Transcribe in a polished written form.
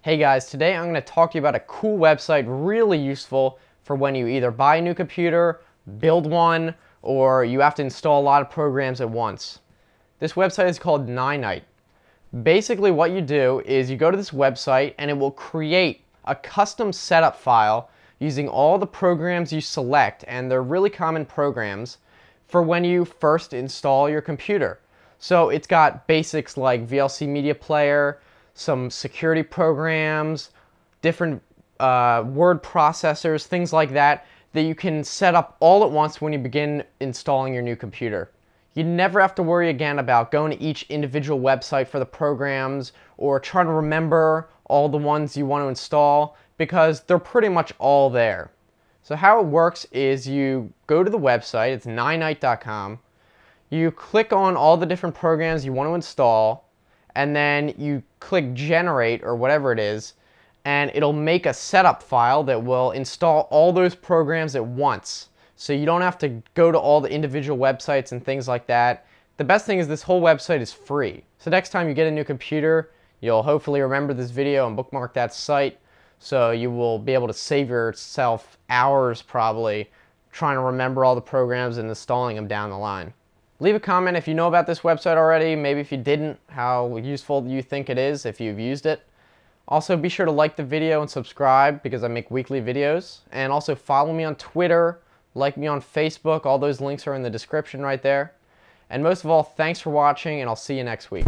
Hey guys, today I'm going to talk to you about a cool website really useful for when you either buy a new computer, build one, or you have to install a lot of programs at once. This website is called Ninite. Basically what you do is you go to this website and it will create a custom setup file using all the programs you select, and they're really common programs for when you first install your computer. So it's got basics like VLC Media Player, some security programs, different word processors, things like that you can set up all at once when you begin installing your new computer. You never have to worry again about going to each individual website for the programs or trying to remember all the ones you want to install because they're pretty much all there. So how it works is you go to the website, it's ninite.com, you click on all the different programs you want to install, and then you click generate or whatever it is, and it'll make a setup file that will install all those programs at once. So you don't have to go to all the individual websites and things like that. The best thing is this whole website is free. So next time you get a new computer, you'll hopefully remember this video and bookmark that site, so you will be able to save yourself hours probably trying to remember all the programs and installing them down the line. Leave a comment if you know about this website already, maybe if you didn't, how useful you think it is if you've used it. Also be sure to like the video and subscribe because I make weekly videos, and also follow me on Twitter, like me on Facebook, all those links are in the description right there. And most of all, thanks for watching and I'll see you next week.